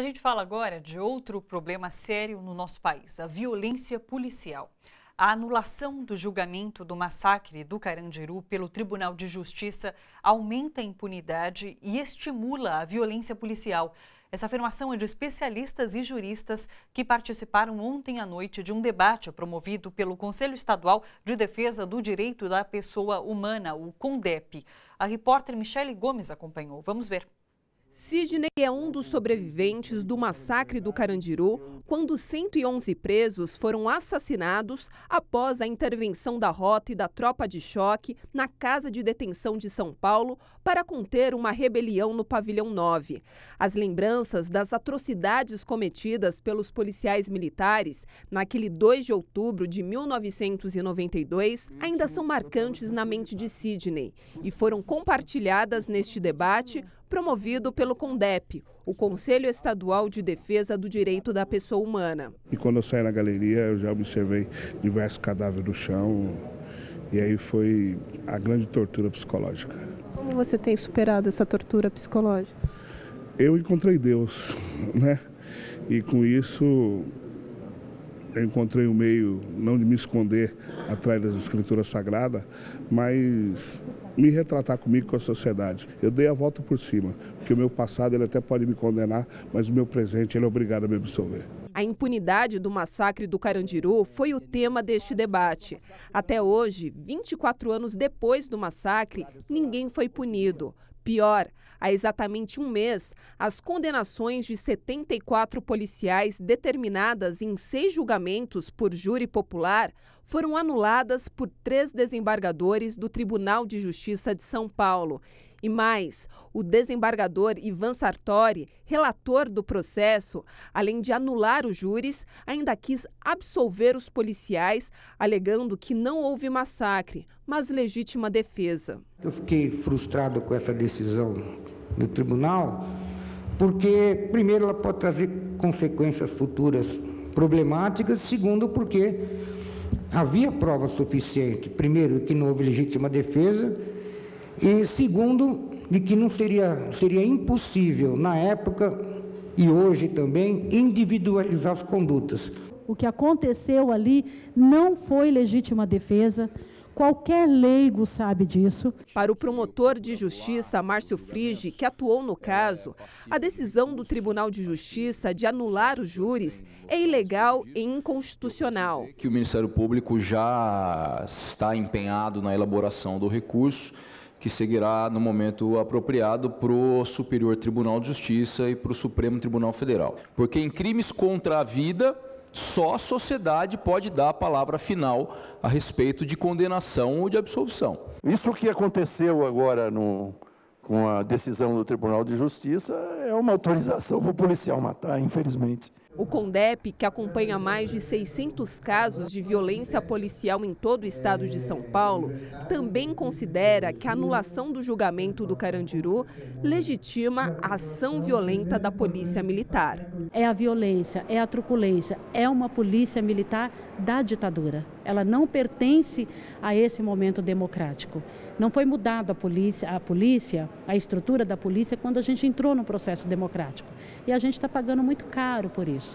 A gente fala agora de outro problema sério no nosso país, a violência policial. A anulação do julgamento do massacre do Carandiru pelo Tribunal de Justiça aumenta a impunidade e estimula a violência policial. Essa afirmação é de especialistas e juristas que participaram ontem à noite de um debate promovido pelo Conselho Estadual de Defesa do Direito da Pessoa Humana, o CONDEP. A repórter Michele Gomes acompanhou. Vamos ver. Sidney é um dos sobreviventes do massacre do Carandiru, quando 111 presos foram assassinados após a intervenção da Rota e da tropa de choque na Casa de Detenção de São Paulo para conter uma rebelião no pavilhão 9. As lembranças das atrocidades cometidas pelos policiais militares naquele 2 de outubro de 1992 ainda são marcantes na mente de Sidney e foram compartilhadas neste debate promovido pelo CONDEP, o Conselho Estadual de Defesa do Direito da Pessoa Humana. E quando eu saí na galeria, eu já observei diversos cadáveres no chão, e aí foi a grande tortura psicológica. Como você tem superado essa tortura psicológica? Eu encontrei Deus, né? E com isso eu encontrei um meio, não de me esconder atrás das escrituras sagradas, mas me retratar comigo, com a sociedade. Eu dei a volta por cima, porque o meu passado ele até pode me condenar, mas o meu presente ele é obrigado a me absolver. A impunidade do massacre do Carandiru foi o tema deste debate. Até hoje, 24 anos depois do massacre, ninguém foi punido. Pior, há exatamente um mês, as condenações de 74 policiais determinadas em 6 julgamentos por júri popular foram anuladas por 3 desembargadores do Tribunal de Justiça de São Paulo. E mais, o desembargador Ivan Sartori, relator do processo, além de anular os júris, ainda quis absolver os policiais, alegando que não houve massacre, mas legítima defesa. Eu fiquei frustrado com essa decisão do tribunal, porque, primeiro, ela pode trazer consequências futuras problemáticas, segundo, porque havia prova suficiente, primeiro, que não houve legítima defesa, e segundo, de que não seria impossível, na época e hoje também, individualizar as condutas. O que aconteceu ali não foi legítima defesa, qualquer leigo sabe disso. Para o promotor de justiça, Márcio Frigi, que atuou no caso, a decisão do Tribunal de Justiça de anular os júris é ilegal e inconstitucional. Que o Ministério Público já está empenhado na elaboração do recurso, que seguirá no momento apropriado para o Superior Tribunal de Justiça e para o Supremo Tribunal Federal. Porque em crimes contra a vida, só a sociedade pode dar a palavra final a respeito de condenação ou de absolvição. Isso que aconteceu agora com a decisão do Tribunal de Justiça é uma autorização para o policial matar, infelizmente. O CONDEP, que acompanha mais de 600 casos de violência policial em todo o estado de São Paulo, também considera que a anulação do julgamento do Carandiru legitima a ação violenta da polícia militar. É a violência, é a truculência, é uma polícia militar da ditadura. Ela não pertence a esse momento democrático. Não foi mudada a estrutura da polícia quando a gente entrou no processo democrático. E a gente está pagando muito caro por isso.